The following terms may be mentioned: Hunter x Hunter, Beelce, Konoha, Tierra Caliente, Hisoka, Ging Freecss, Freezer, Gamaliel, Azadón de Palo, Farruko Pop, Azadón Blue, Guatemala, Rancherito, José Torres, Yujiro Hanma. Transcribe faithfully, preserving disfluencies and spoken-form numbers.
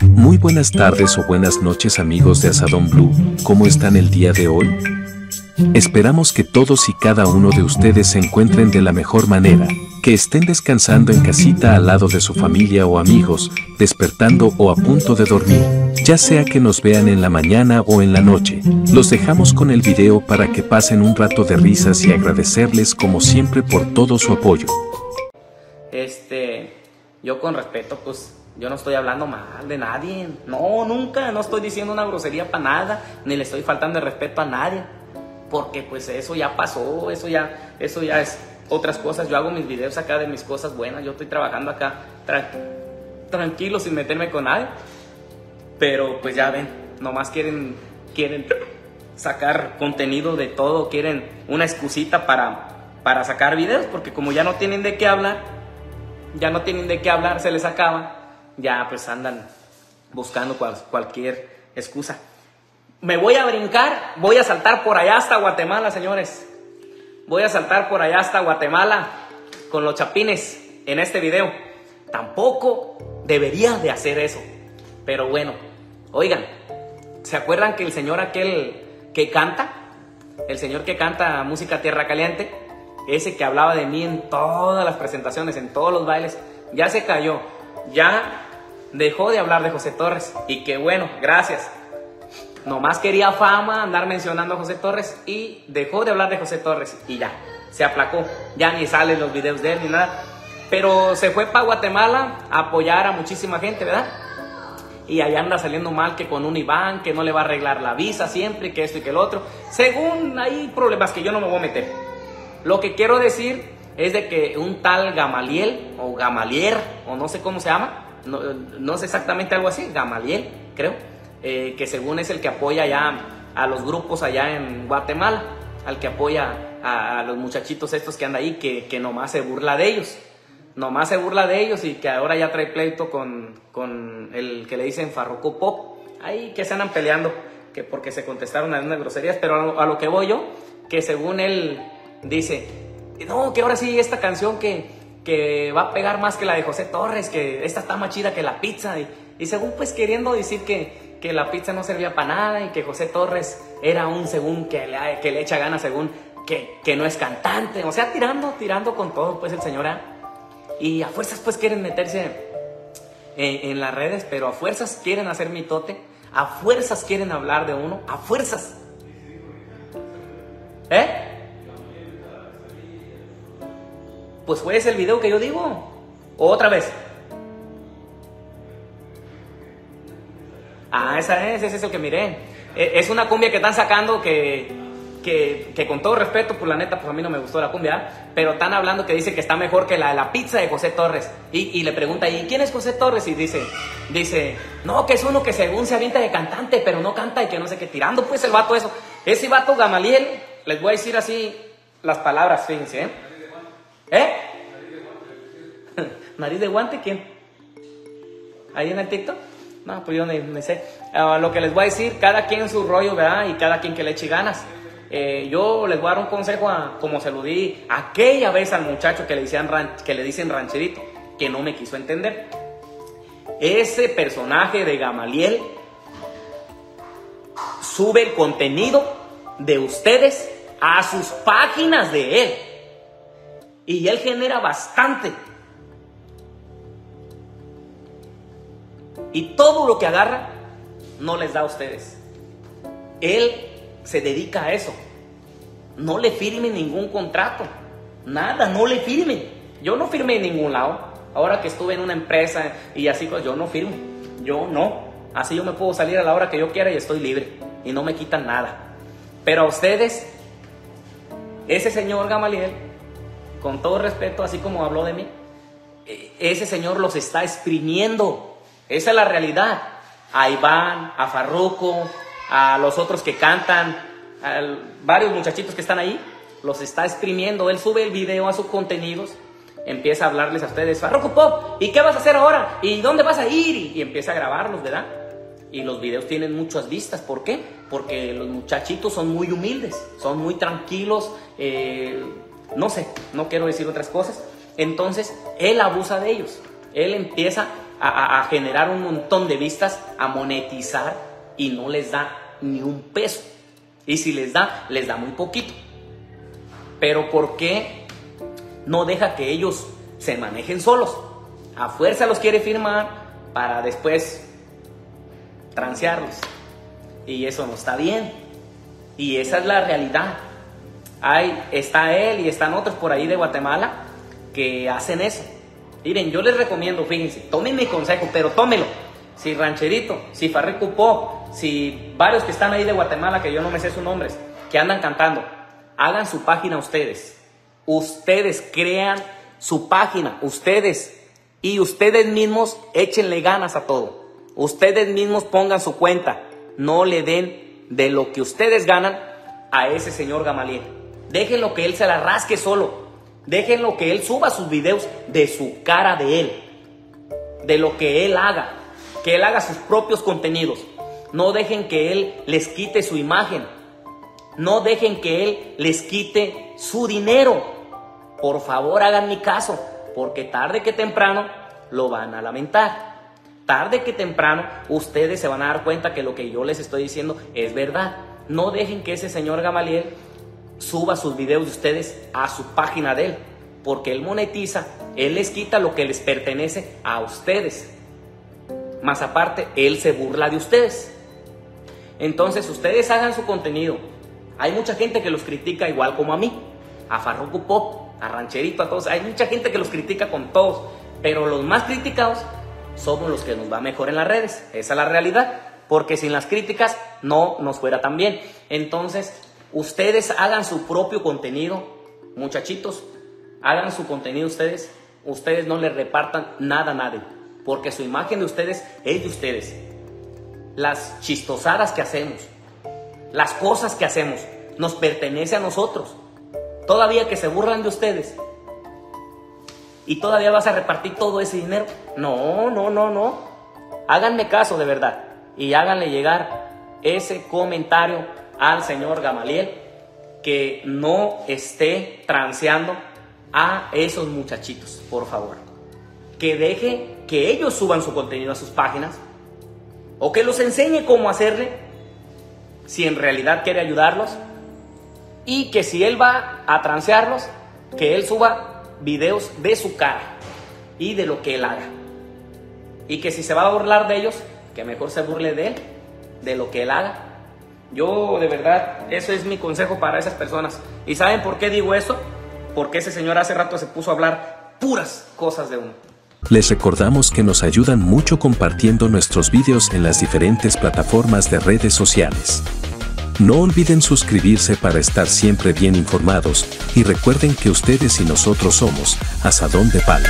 Muy buenas tardes o buenas noches amigos de Azadón Blue, ¿cómo están el día de hoy? Esperamos que todos y cada uno de ustedes se encuentren de la mejor manera, que estén descansando en casita al lado de su familia o amigos, despertando o a punto de dormir, ya sea que nos vean en la mañana o en la noche. Los dejamos con el video para que pasen un rato de risas y agradecerles como siempre por todo su apoyo. Este, yo con respeto pues... Yo no estoy hablando mal de nadie. No, nunca. No estoy diciendo una grosería para nada. Ni le estoy faltando el respeto a nadie. Porque pues eso ya pasó. Eso ya, eso ya es otras cosas. Yo hago mis videos acá de mis cosas buenas. Yo estoy trabajando acá tra tranquilo sin meterme con nadie. Pero pues ya ven. Nomás quieren, quieren sacar contenido de todo. Quieren una excusita para, para sacar videos. Porque como ya no tienen de qué hablar. Ya no tienen de qué hablar. Se les acaba. Ya pues andan buscando cual, cualquier excusa. Me voy a brincar, voy a saltar por allá hasta Guatemala, señores. Voy a saltar por allá hasta Guatemala con los chapines en este video. Tampoco debería de hacer eso. Pero bueno, oigan, ¿se acuerdan que el señor aquel que canta? El señor que canta música Tierra Caliente. Ese que hablaba de mí en todas las presentaciones, en todos los bailes. Ya se cayó. Ya dejó de hablar de José Torres. Y que bueno, gracias. Nomás quería fama, andar mencionando a José Torres. Y dejó de hablar de José Torres. Y ya, se aplacó. Ya ni salen los videos de él ni nada. Pero se fue para Guatemala a apoyar a muchísima gente, ¿verdad? Y allá anda saliendo mal que con un Iván, que no le va a arreglar la visa siempre, que esto y que el otro. Según hay problemas que yo no me voy a meter. Lo que quiero decir es de que un tal Gamaliel o Gamalier o no sé cómo se llama, no, no sé exactamente algo así, Gamaliel creo, eh, que según es el que apoya ya a los grupos allá en Guatemala, al que apoya a, a los muchachitos estos que andan ahí, que, que nomás se burla de ellos, nomás se burla de ellos y que ahora ya trae pleito con, con el que le dicen Farruko Pop, ahí que se andan peleando, que porque se contestaron a unas groserías, pero a lo, a lo que voy yo, que según él dice... No, que ahora sí esta canción que, que va a pegar más que la de José Torres, que esta está más chida que la pizza. Y, y según pues queriendo decir que, que la pizza no servía para nada y que José Torres era un según que le, que le echa ganas, según que, que no es cantante. O sea, tirando, tirando con todo pues el señor. Y a fuerzas pues quieren meterse en, en las redes, pero a fuerzas quieren hacer mitote, a fuerzas quieren hablar de uno, a fuerzas. ¿Eh? Pues fue ese el video que yo digo. Otra vez. Ah, esa es, ese es el que miré. Es una cumbia que están sacando que, que, que con todo respeto, pues la neta, pues a mí no me gustó la cumbia, pero están hablando que dice que está mejor que la de la pizza de José Torres. Y, y le pregunta, ¿y quién es José Torres? Y dice, dice, no, que es uno que según se avienta de cantante, pero no canta y que no sé qué, tirando pues el vato eso. Ese vato Gamaliel, les voy a decir así las palabras, fíjense, ¿eh? ¿Eh? ¿Nariz de guante? ¿Quién? ¿Ahí en el TikTok? No, pues yo no me sé. Uh, lo que les voy a decir, cada quien su rollo, ¿verdad? Y cada quien que le eche ganas. Eh, yo les voy a dar un consejo, a, como se lo di aquella vez al muchacho que le, decían ran, que le dicen Rancherito, que no me quiso entender. Ese personaje de Gamaliel sube el contenido de ustedes a sus páginas de él. Y él genera bastante. Y todo lo que agarra no les da a ustedes. Él se dedica a eso. No le firmen ningún contrato. Nada, no le firmen. Yo no firmé en ningún lado. Ahora que estuve en una empresa y así, pues yo no firmo. Yo no. Así yo me puedo salir a la hora que yo quiera y estoy libre. Y no me quitan nada. Pero a ustedes, ese señor Gamaliel, con todo respeto, así como habló de mí, ese señor los está exprimiendo. Esa es la realidad. A Iván, a Farruko, a los otros que cantan, a varios muchachitos que están ahí, los está exprimiendo. Él sube el video a sus contenidos, empieza a hablarles a ustedes, Farruko Pop, ¿y qué vas a hacer ahora? ¿Y dónde vas a ir? Y empieza a grabarlos, ¿verdad? Y los videos tienen muchas vistas. ¿Por qué? Porque los muchachitos son muy humildes, son muy tranquilos, eh... no sé, no quiero decir otras cosas. Entonces, él abusa de ellos. Él empieza a, a generar un montón de vistas, a monetizar, y no les da ni un peso. Y si les da, les da muy poquito. Pero ¿por qué no deja que ellos se manejen solos? A fuerza los quiere firmar para después transearlos. Y eso no está bien. Y esa es la realidad. Hay, está él y están otros por ahí de Guatemala que hacen eso. Miren, yo les recomiendo, fíjense, tomen mi consejo, pero tómelo. Si Rancherito, si Farruko Pop, si varios que están ahí de Guatemala, que yo no me sé sus nombres, que andan cantando, hagan su página ustedes. Ustedes crean su página, ustedes. Y ustedes mismos échenle ganas a todo. Ustedes mismos pongan su cuenta. No le den de lo que ustedes ganan a ese señor Gamaliel. Déjenlo que él se la rasque solo. Déjenlo que él suba sus videos de su cara de él, de lo que él haga, que él haga sus propios contenidos. No dejen que él les quite su imagen. No dejen que él les quite su dinero. Por favor, hagan mi caso, porque tarde que temprano lo van a lamentar. Tarde que temprano ustedes se van a dar cuenta que lo que yo les estoy diciendo es verdad. No dejen que ese señor Gamaliel suba sus videos de ustedes a su página de él, porque él monetiza, él les quita lo que les pertenece a ustedes. Más aparte, él se burla de ustedes. Entonces, ustedes hagan su contenido. Hay mucha gente que los critica igual como a mí, a Farruko Pop, a Rancherito, a todos. Hay mucha gente que los critica con todos, pero los más criticados somos los que nos va mejor en las redes. Esa es la realidad, porque sin las críticas no nos fuera tan bien. Entonces, ustedes hagan su propio contenido, muchachitos. Hagan su contenido ustedes. Ustedes no les repartan nada a nadie, porque su imagen de ustedes es de ustedes. Las chistosadas que hacemos, las cosas que hacemos, nos pertenece a nosotros. Todavía que se burlan de ustedes y todavía vas a repartir todo ese dinero. No, no, no, no. Háganme caso de verdad y háganle llegar ese comentario al señor Gamaliel, que no esté transeando a esos muchachitos, por favor. Que deje que ellos suban su contenido a sus páginas, o que los enseñe cómo hacerle si en realidad quiere ayudarlos. Y que si él va a transearlos, que él suba videos de su cara y de lo que él haga. Y que si se va a burlar de ellos, que mejor se burle de él, de lo que él haga. Yo de verdad, eso es mi consejo para esas personas. ¿Y saben por qué digo eso? Porque ese señor hace rato se puso a hablar puras cosas de uno. Les recordamos que nos ayudan mucho compartiendo nuestros videos en las diferentes plataformas de redes sociales. No olviden suscribirse para estar siempre bien informados, y recuerden que ustedes y nosotros somos Azadón de Palo.